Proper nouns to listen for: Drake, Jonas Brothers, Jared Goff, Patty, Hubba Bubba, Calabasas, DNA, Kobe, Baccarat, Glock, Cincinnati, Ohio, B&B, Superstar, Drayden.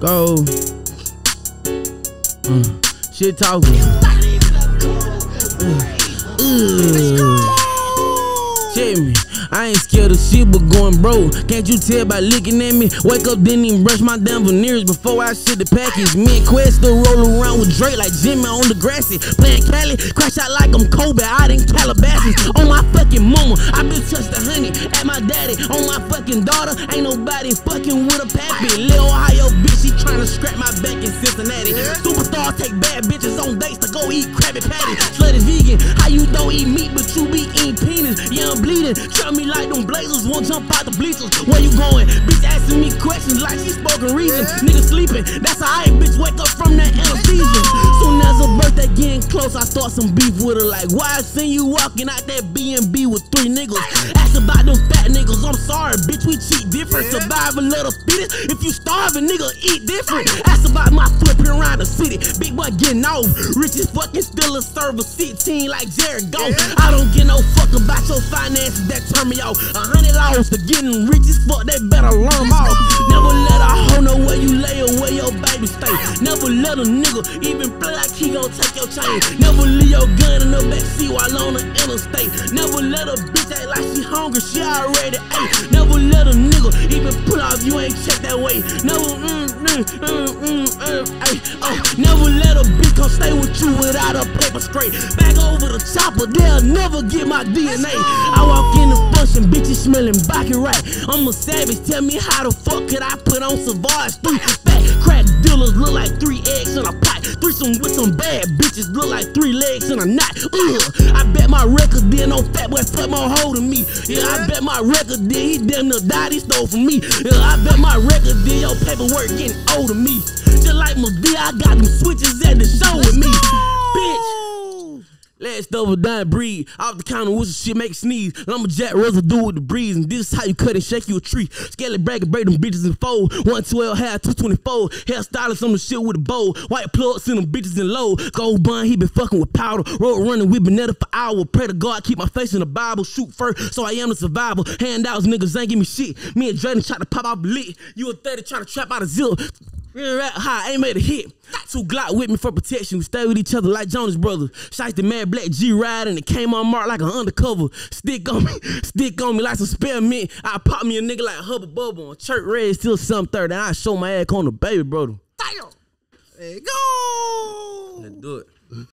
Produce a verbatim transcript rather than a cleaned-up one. go. Mm. Shit talking. Mm. Check me. I ain't scared of shit but going bro. Can't you tell by looking at me? Wake up, didn't even brush my damn veneers before I shit the package. Mid-quest to roll around with Drake like Jimmy on the grassy. Playing Cali, crash out like I'm Kobe out in Calabasas. On my fucking mama, I bitch touched the honey at my daddy. On my fucking daughter, ain't nobody fucking with a pappy. Little Ohio bitch, she tryna scrap my back in Cincinnati. Superstar take bad bitches on dates to go eat Krabby Patty. Slut is vegan, how you don't eat meat but you be eating penis? Yeah, I'm bleeding, try me like them blazers, won't jump out the bleachers. Where you going? Bitch asking me questions like she spoken reason. Yeah. Nigga sleeping, that's alright, bitch. Wake up from that anesthesia. Soon as her birthday getting close, I start some beef with her. Like, why I seen you walking out that B and B with three niggas? Ask about them fat niggas. I'm sorry, bitch. We cheat different. Yeah. Survive a little fetus. If you starving, nigga, eat different. Ask about my flipping around the city. Big boy getting off. Rich as fucking still a server sixteen like Jared Goff. Yeah. I don't give no fuck about your finances. That turn me off. A hundred dollars to getting rich as fuck, they better learn off. Never let a hoe know where you lay or where your baby stay. Never let a nigga even play like he gon' take your chain. Never leave your gun in the backseat while on the interstate. Never let a bitch act like she hungry, she already ate. Never let a nigga even pull off, you ain't check that way. Never, mm, mm, mm, mm, mm, ay, oh. Never let a bitch come stay with you without a paper straight. Back over the chopper, they'll never get my D N A. I walk in the function, bitches smelling Baccarat. I'm a savage, tell me how the fuck could I put on Savage three? Fat crack dealers look like three eggs in a pot. Threesome with some bad bitches look like three legs in a knot. Ugh. I bet my record did no fat boy put more hold than me. Yeah, I bet my record did he damn near died, he stole from me. Yeah, I bet my record did your paperwork getting old to me. Just like my V, I got them switches at the show with me. Bitch. Last double done breed. Off the counter with some shit, make a sneeze. Lumberjack residue with the breeze. And this is how you cut and shake you a tree. Skelly bracket, break them bitches in fold. one twelve high, two twenty-four. Hairstylist on the shit with a bow. White plugs in them bitches in low. Gold bun, he been fucking with powder. Road running, we been at it for hour. Pray to God, keep my face in the Bible. Shoot first, so I am the survivor. Handouts, niggas ain't give me shit. Me and Drayden try to pop out lit. You a thirty trying to trap out a zip. Real rap high, ain't made a hit. Two Glock with me for protection. We stay with each other like Jonas Brothers. Shite the mad black G ride and it came on mark like an undercover. Stick on me, stick on me like some spearmint. I pop me a nigga like Hubba Bubba on Church Red till some third. And I show my ass on the baby brother. Damn. There you go. Let's do it.